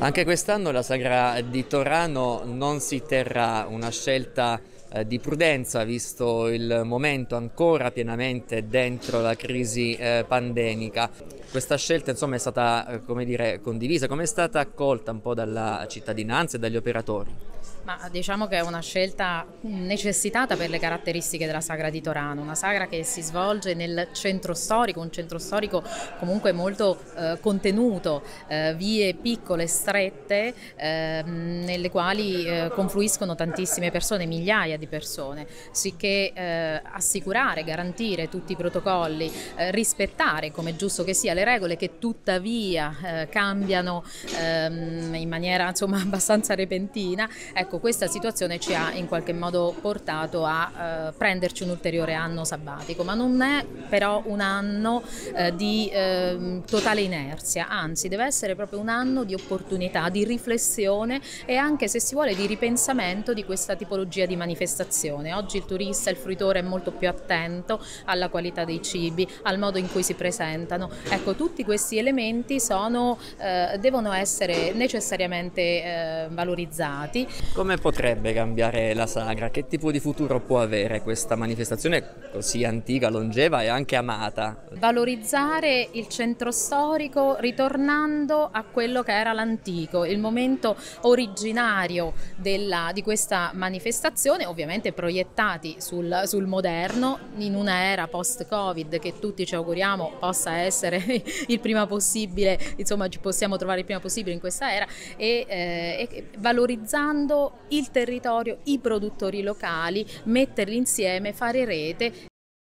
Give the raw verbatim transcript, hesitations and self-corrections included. Anche quest'anno la sagra di Torano non si terrà, una scelta eh, di prudenza visto il momento ancora pienamente dentro la crisi eh, pandemica. Questa scelta insomma è stata eh, come dire, condivisa, come è stata accolta un po' dalla cittadinanza e dagli operatori? Ma diciamo che è una scelta necessitata per le caratteristiche della sagra di Torano, una sagra che si svolge nel centro storico, un centro storico comunque molto eh, contenuto, eh, vie piccole, strette, eh, nelle quali eh, confluiscono tantissime persone, migliaia di persone, sicché eh, assicurare, garantire tutti i protocolli, eh, rispettare come è giusto che sia le regole che tuttavia eh, cambiano ehm, in maniera insomma abbastanza repentina. Ecco, questa situazione ci ha in qualche modo portato a eh, prenderci un ulteriore anno sabbatico, ma non è però un anno eh, di eh, totale inerzia, anzi deve essere proprio un anno di opportunità, di riflessione e anche, se si vuole, di ripensamento di questa tipologia di manifestazione. Oggi il turista, il fruitore è molto più attento alla qualità dei cibi, al modo in cui si presentano. Ecco, tutti questi elementi sono, eh, devono essere necessariamente eh, valorizzati. Come potrebbe cambiare la sagra? Che tipo di futuro può avere questa manifestazione così antica, longeva e anche amata? Valorizzare il centro storico ritornando a quello che era l'antico, il momento originario della, di questa manifestazione, ovviamente proiettati sul, sul moderno, in un'era post-Covid che tutti ci auguriamo possa essere il prima possibile, insomma ci possiamo trovare il prima possibile in questa era, e, eh, e valorizzando il territorio, i produttori locali, metterli insieme, fare rete